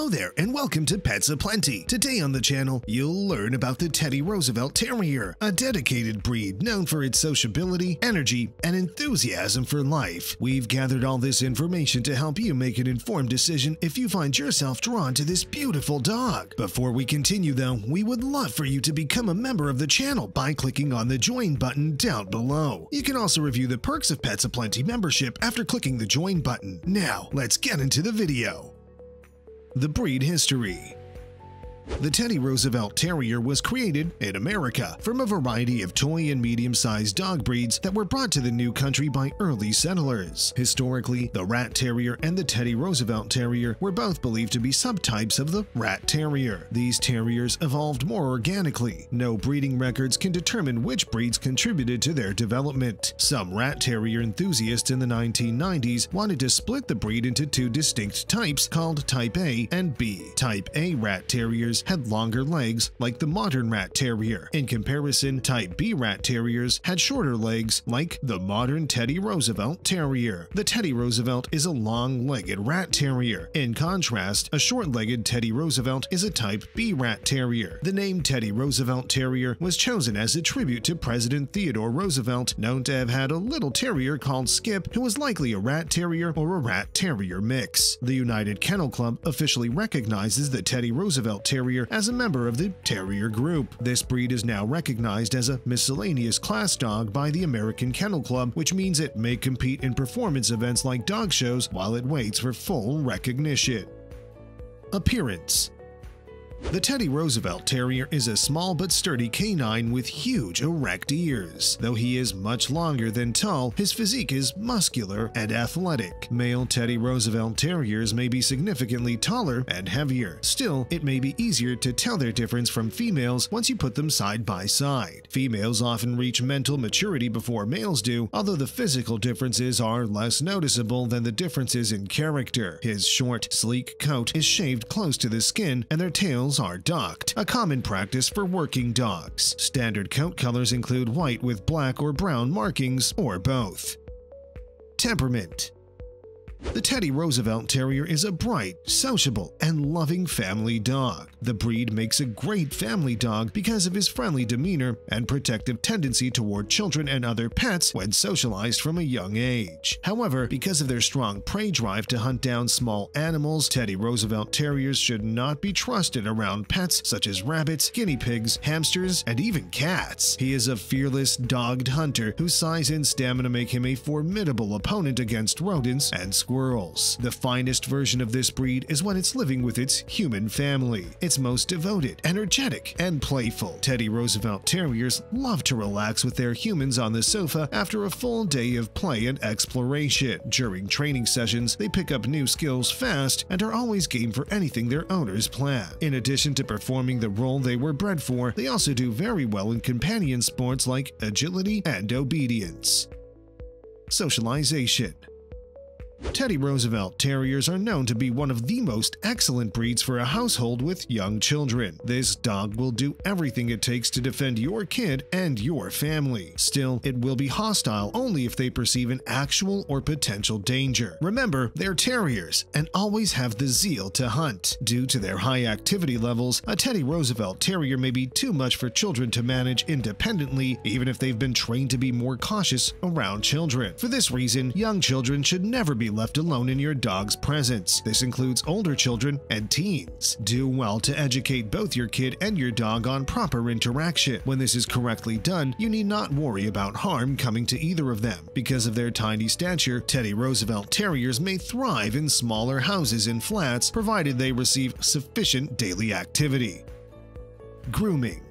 Hello there and welcome to Pets Aplenty. Today on the channel, you'll learn about the Teddy Roosevelt Terrier, a dedicated breed known for its sociability, energy, and enthusiasm for life. We've gathered all this information to help you make an informed decision if you find yourself drawn to this beautiful dog. Before we continue though, we would love for you to become a member of the channel by clicking on the join button down below. You can also review the perks of Pets Aplenty membership after clicking the join button. Now, let's get into the video. The breed history. The Teddy Roosevelt Terrier was created in America from a variety of toy and medium-sized dog breeds that were brought to the new country by early settlers. Historically, the Rat Terrier and the Teddy Roosevelt Terrier were both believed to be subtypes of the Rat Terrier. These terriers evolved more organically. No breeding records can determine which breeds contributed to their development. Some Rat Terrier enthusiasts in the 1990s wanted to split the breed into two distinct types called Type A and B. Type A Rat Terriers had longer legs like the modern Rat Terrier. In comparison, Type B Rat Terriers had shorter legs like the modern Teddy Roosevelt Terrier. The Teddy Roosevelt is a long-legged Rat Terrier. In contrast, a short-legged Teddy Roosevelt is a Type B Rat Terrier. The name Teddy Roosevelt Terrier was chosen as a tribute to President Theodore Roosevelt, known to have had a little terrier called Skip, who was likely a Rat Terrier or a Rat Terrier mix. The United Kennel Club officially recognizes the Teddy Roosevelt Terrier as a member of the Terrier group. This breed is now recognized as a miscellaneous class dog by the American Kennel Club, which means it may compete in performance events like dog shows while it waits for full recognition. Appearance. The Teddy Roosevelt Terrier is a small but sturdy canine with huge erect ears. Though he is much longer than tall, his physique is muscular and athletic. Male Teddy Roosevelt Terriers may be significantly taller and heavier. Still, it may be easier to tell their difference from females once you put them side by side. Females often reach mental maturity before males do, although the physical differences are less noticeable than the differences in character. His short, sleek coat is shaved close to the skin and their tails are docked, a common practice for working dogs. Standard coat colors include white with black or brown markings, or both. Temperament. The Teddy Roosevelt Terrier is a bright, sociable, and loving family dog. The breed makes a great family dog because of his friendly demeanor and protective tendency toward children and other pets when socialized from a young age. However, because of their strong prey drive to hunt down small animals, Teddy Roosevelt Terriers should not be trusted around pets such as rabbits, guinea pigs, hamsters, and even cats. He is a fearless, dogged hunter whose size and stamina make him a formidable opponent against rodents and squirrels. The finest version of this breed is when it's living with its human family. It's most devoted, energetic, and playful. Teddy Roosevelt Terriers love to relax with their humans on the sofa after a full day of play and exploration. During training sessions, they pick up new skills fast and are always game for anything their owners plan. In addition to performing the role they were bred for, they also do very well in companion sports like agility and obedience. Socialization. Teddy Roosevelt Terriers are known to be one of the most excellent breeds for a household with young children. This dog will do everything it takes to defend your kid and your family. Still, it will be hostile only if they perceive an actual or potential danger. Remember, they're terriers and always have the zeal to hunt. Due to their high activity levels, a Teddy Roosevelt Terrier may be too much for children to manage independently, even if they've been trained to be more cautious around children. For this reason, young children should never be left alone in your dog's presence. This includes older children and teens. Do well to educate both your kid and your dog on proper interaction. When this is correctly done, you need not worry about harm coming to either of them. Because of their tiny stature, Teddy Roosevelt Terriers may thrive in smaller houses and flats, provided they receive sufficient daily activity. Grooming.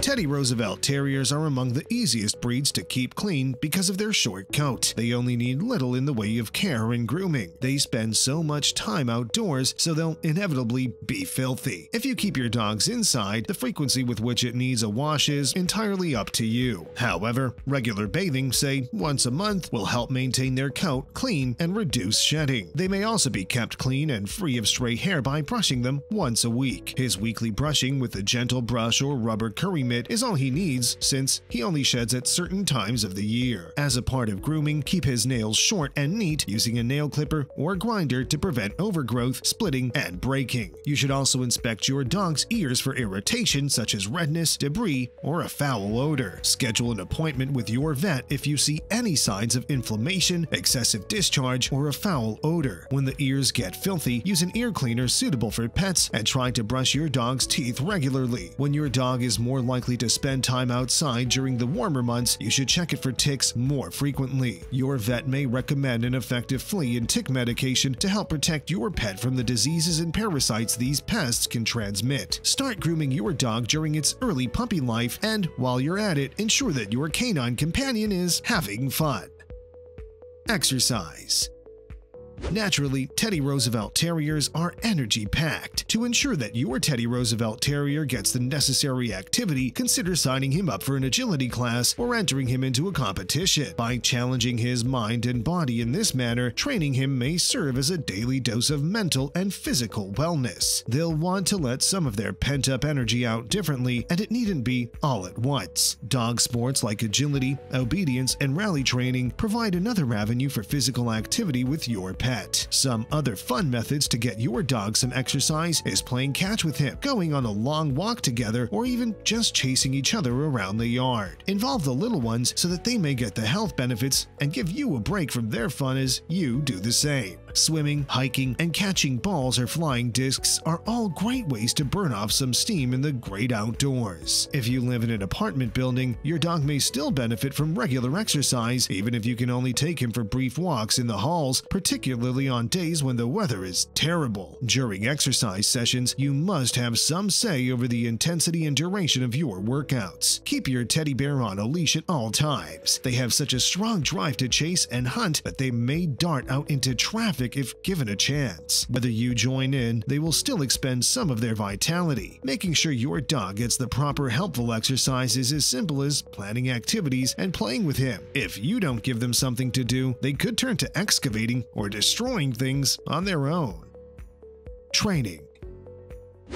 Teddy Roosevelt Terriers are among the easiest breeds to keep clean because of their short coat. They only need little in the way of care and grooming. They spend so much time outdoors, so they'll inevitably be filthy. If you keep your dogs inside, the frequency with which it needs a wash is entirely up to you. However, regular bathing, say once a month, will help maintain their coat clean and reduce shedding. They may also be kept clean and free of stray hair by brushing them once a week. His weekly brushing with a gentle brush or rubber curry grooming mitt is all he needs since he only sheds at certain times of the year. As a part of grooming, keep his nails short and neat using a nail clipper or grinder to prevent overgrowth, splitting, and breaking. You should also inspect your dog's ears for irritation such as redness, debris, or a foul odor. Schedule an appointment with your vet if you see any signs of inflammation, excessive discharge, or a foul odor. When the ears get filthy, use an ear cleaner suitable for pets and try to brush your dog's teeth regularly. When your dog is more likely to spend time outside during the warmer months, you should check it for ticks more frequently. Your vet may recommend an effective flea and tick medication to help protect your pet from the diseases and parasites these pests can transmit. Start grooming your dog during its early puppy life, and while you're at it, ensure that your canine companion is having fun. Exercise. Naturally, Teddy Roosevelt Terriers are energy-packed. To ensure that your Teddy Roosevelt Terrier gets the necessary activity, consider signing him up for an agility class or entering him into a competition. By challenging his mind and body in this manner, training him may serve as a daily dose of mental and physical wellness. They'll want to let some of their pent-up energy out differently, and it needn't be all at once. Dog sports like agility, obedience, and rally training provide another avenue for physical activity with your pet. Some other fun methods to get your dog some exercise is playing catch with him, going on a long walk together, or even just chasing each other around the yard. Involve the little ones so that they may get the health benefits and give you a break from their fun as you do the same. Swimming, hiking, and catching balls or flying discs are all great ways to burn off some steam in the great outdoors. If you live in an apartment building, your dog may still benefit from regular exercise, even if you can only take him for brief walks in the halls, particularly on days when the weather is terrible. During exercise sessions, you must have some say over the intensity and duration of your workouts. Keep your teddy bear on a leash at all times. They have such a strong drive to chase and hunt that they may dart out into traffic if given a chance. Whether you join in, they will still expend some of their vitality. Making sure your dog gets the proper helpful exercise is as simple as planning activities and playing with him. If you don't give them something to do, they could turn to excavating or destroying things on their own. Training.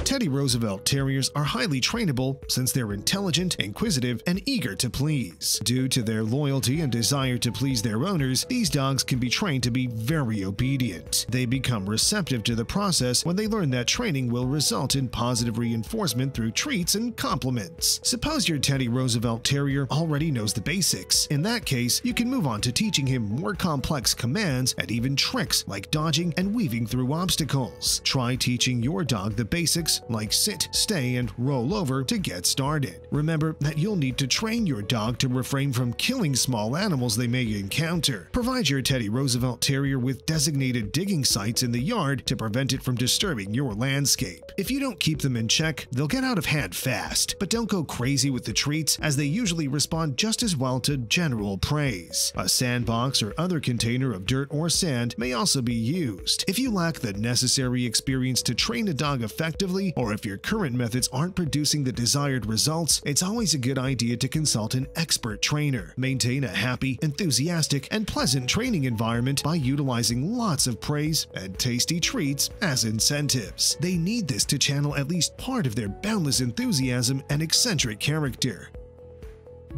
Teddy Roosevelt Terriers are highly trainable since they're intelligent, inquisitive, and eager to please. Due to their loyalty and desire to please their owners, these dogs can be trained to be very obedient. They become receptive to the process when they learn that training will result in positive reinforcement through treats and compliments. Suppose your Teddy Roosevelt Terrier already knows the basics. In that case, you can move on to teaching him more complex commands and even tricks like dodging and weaving through obstacles. Try teaching your dog the basics like sit, stay, and roll over to get started. Remember that you'll need to train your dog to refrain from killing small animals they may encounter. Provide your Teddy Roosevelt Terrier with designated digging sites in the yard to prevent it from disturbing your landscape. If you don't keep them in check, they'll get out of hand fast, but don't go crazy with the treats as they usually respond just as well to general praise. A sandbox or other container of dirt or sand may also be used. If you lack the necessary experience to train a dog effectively, or if your current methods aren't producing the desired results, it's always a good idea to consult an expert trainer. Maintain a happy, enthusiastic, and pleasant training environment by utilizing lots of praise and tasty treats as incentives. They need this to channel at least part of their boundless enthusiasm and eccentric character.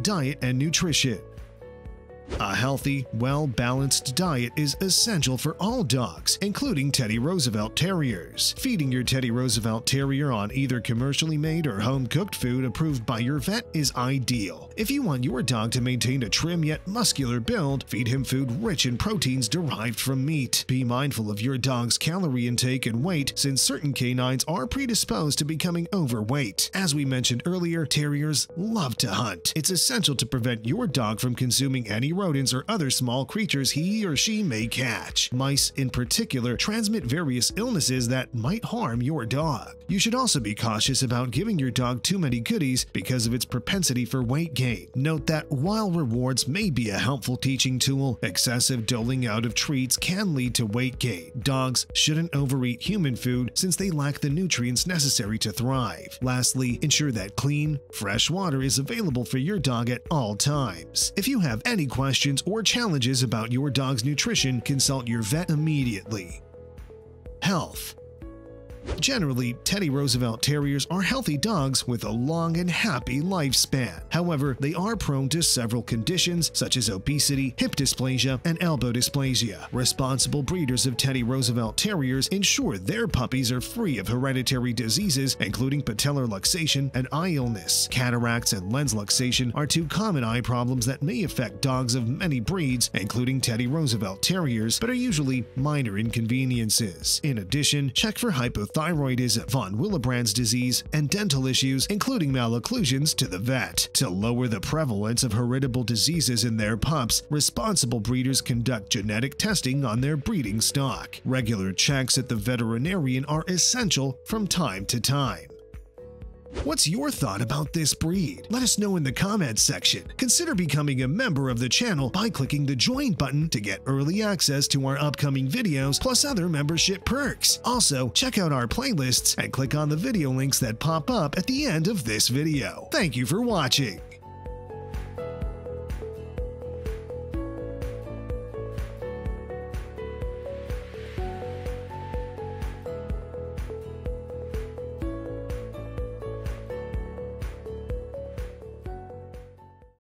Diet and nutrition. A healthy, well-balanced diet is essential for all dogs, including Teddy Roosevelt Terriers. Feeding your Teddy Roosevelt Terrier on either commercially made or home-cooked food approved by your vet is ideal. If you want your dog to maintain a trim yet muscular build, feed him food rich in proteins derived from meat. Be mindful of your dog's calorie intake and weight, since certain canines are predisposed to becoming overweight. As we mentioned earlier, terriers love to hunt. It's essential to prevent your dog from consuming any rodents or other small creatures he or she may catch. Mice, in particular, transmit various illnesses that might harm your dog. You should also be cautious about giving your dog too many goodies because of its propensity for weight gain. Note that while rewards may be a helpful teaching tool, excessive doling out of treats can lead to weight gain. Dogs shouldn't overeat human food since they lack the nutrients necessary to thrive. Lastly, ensure that clean, fresh water is available for your dog at all times. If you have any questions or challenges about your dog's nutrition, consult your vet immediately. Health. Generally, Teddy Roosevelt Terriers are healthy dogs with a long and happy lifespan. However, they are prone to several conditions such as obesity, hip dysplasia, and elbow dysplasia. Responsible breeders of Teddy Roosevelt Terriers ensure their puppies are free of hereditary diseases, including patellar luxation and eye illness. Cataracts and lens luxation are two common eye problems that may affect dogs of many breeds, including Teddy Roosevelt Terriers, but are usually minor inconveniences. In addition, check for hypothyroidism, von Willebrand's disease, and dental issues, including malocclusions, to the vet. To lower the prevalence of heritable diseases in their pups, responsible breeders conduct genetic testing on their breeding stock. Regular checks at the veterinarian are essential from time to time. What's your thought about this breed? Let us know in the comments section. Consider becoming a member of the channel by clicking the join button to get early access to our upcoming videos plus other membership perks. Also, check out our playlists and click on the video links that pop up at the end of this video. Thank you for watching.